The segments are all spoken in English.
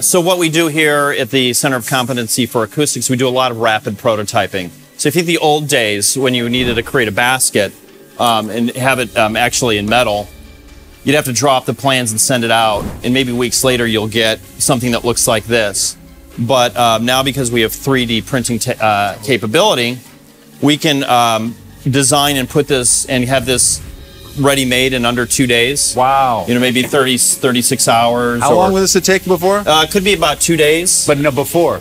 So what we do here at the Center of Competency for Acoustics, we do a lot of rapid prototyping. So if you think the old days when you needed to create a basket and have it actually in metal, you'd have to drop the plans and send it out, and maybe weeks later you'll get something that looks like this. But now, because we have 3D printing capability, we can design and put this and have this ready-made in under 2 days. Wow. You know, maybe 36 hours. How long will this take before? It could be about 2 days. But no, before?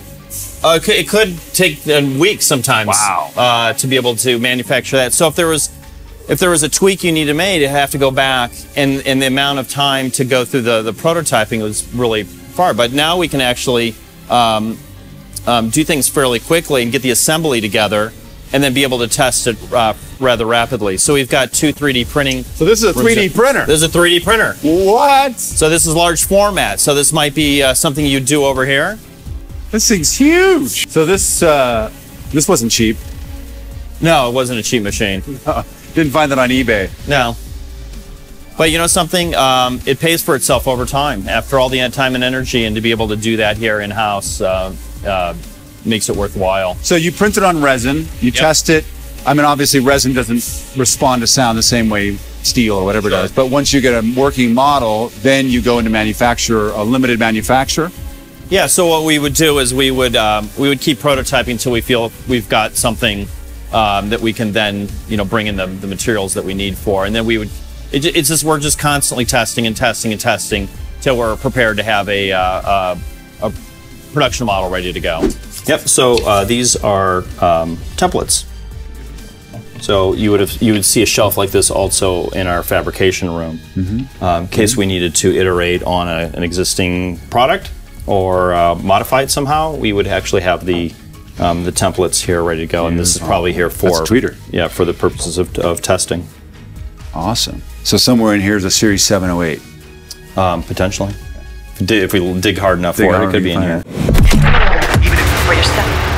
It could take a week sometimes. Wow. To be able to manufacture that. So if there was a tweak you needed made, you have to go back, and the amount of time to go through the prototyping was really far. But now we can actually do things fairly quickly and get the assembly together, and then be able to test it rather rapidly. So we've got two 3D printing. So this is a 3D printer. This is a 3D printer. What? So this is large format. So this might be something you do over here. This thing's huge. So this this wasn't cheap. No, it wasn't a cheap machine. Didn't find that on eBay. No. But you know something? It pays for itself over time. After all the time and energy, and to be able to do that here in-house makes it worthwhile. So you print it on resin, you test it. I mean, obviously resin doesn't respond to sound the same way steel or whatever it does. But once you get a working model, then you go into manufacture, a limited manufacture. Yeah, so what we would do is we would keep prototyping until we feel we've got something that we can then, you know, bring in the materials that we need for. And then we would, it's just, we're just constantly testing and testing and testing till we're prepared to have a production model ready to go. Yep. So these are templates. So you would see a shelf like this also in our fabrication room, in case we needed to iterate on an existing product or modify it somehow. We would actually have the templates here ready to go, and this is probably here for for the purposes of testing. Awesome. So somewhere in here is a Series 708, potentially. If we dig hard enough for it, it could be in here. For yourself.